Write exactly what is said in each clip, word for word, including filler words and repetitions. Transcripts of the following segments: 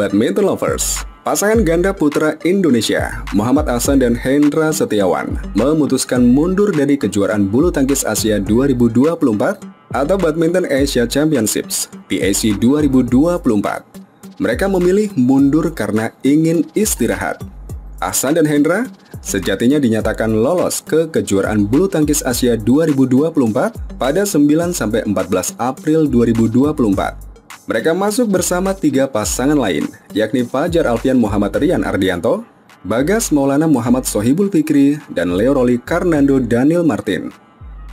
badminton lovers. Pasangan ganda putra Indonesia, Muhammad Ahsan dan Hendra Setiawan, memutuskan mundur dari kejuaraan bulu tangkis Asia dua ribu dua puluh empat atau Badminton Asia Championships (B A C) dua ribu dua puluh empat. Mereka memilih mundur karena ingin istirahat. Ahsan dan Hendra sejatinya dinyatakan lolos ke kejuaraan bulu tangkis Asia dua ribu dua puluh empat pada sembilan sampai empat belas April dua ribu dua puluh empat. Mereka masuk bersama tiga pasangan lain, yakni Fajar Alfian Muhammad Rian Ardianto, Bagas Maulana Muhammad Sohibul Fikri, dan Leo Roli Karnando Daniel Martin.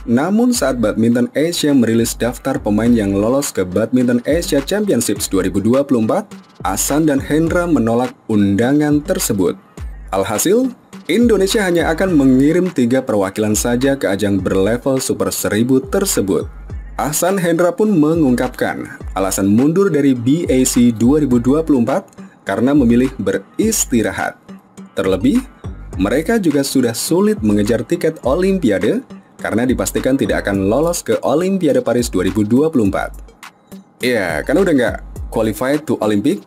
Namun saat Badminton Asia merilis daftar pemain yang lolos ke Badminton Asia Championships dua ribu dua puluh empat, Ahsan dan Hendra menolak undangan tersebut. Alhasil, Indonesia hanya akan mengirim tiga perwakilan saja ke ajang berlevel Super seribu tersebut. Ahsan Hendra pun mengungkapkan alasan mundur dari B A C dua ribu dua puluh empat karena memilih beristirahat. Terlebih, mereka juga sudah sulit mengejar tiket Olimpiade karena dipastikan tidak akan lolos ke Olimpiade Paris dua ribu dua puluh empat. Ya, karena udah nggak qualified to Olympic,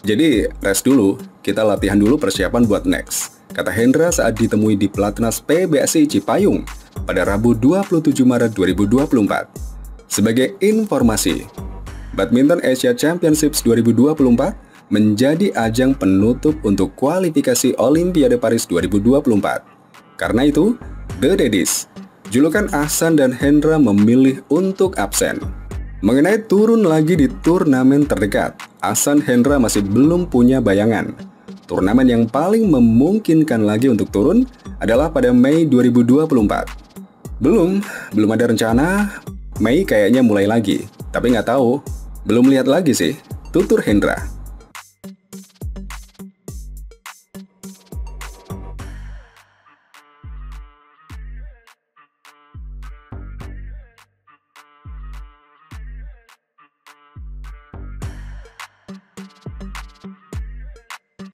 jadi rest dulu, kita latihan dulu persiapan buat next, kata Hendra saat ditemui di Pelatnas P B S I Cipayung pada Rabu dua puluh tujuh Maret dua ribu dua puluh empat. Sebagai informasi, Badminton Asia Championships dua ribu dua puluh empat menjadi ajang penutup untuk kualifikasi Olimpiade Paris dua ribu dua puluh empat. Karena itu, The Daddies, julukan Ahsan dan Hendra, memilih untuk absen. Mengenai turun lagi di turnamen terdekat, Ahsan Hendra masih belum punya bayangan. Turnamen yang paling memungkinkan lagi untuk turun adalah pada Mei dua ribu dua puluh empat. Belum, belum ada rencana. Mei kayaknya mulai lagi, tapi nggak tahu, belum lihat lagi sih, tutur Hendra.